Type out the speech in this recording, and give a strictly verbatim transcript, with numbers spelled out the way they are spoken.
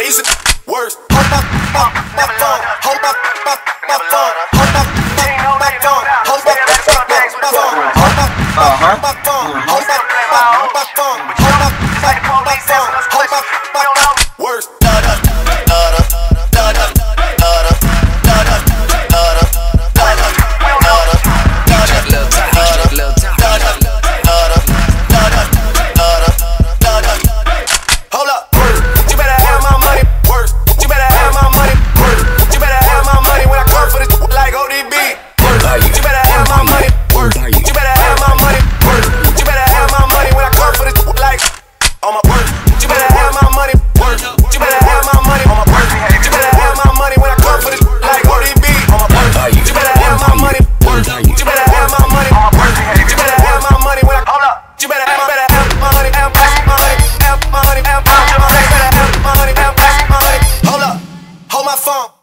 They used to words. Hold my, my, my phone. Hold my, my, my phone. Hold my, my, my phone. Hold my, my, my phone. Hold my, my, my phone. Hold my, my, my phone. Hold my, my, my phone. Hold my, my, my words.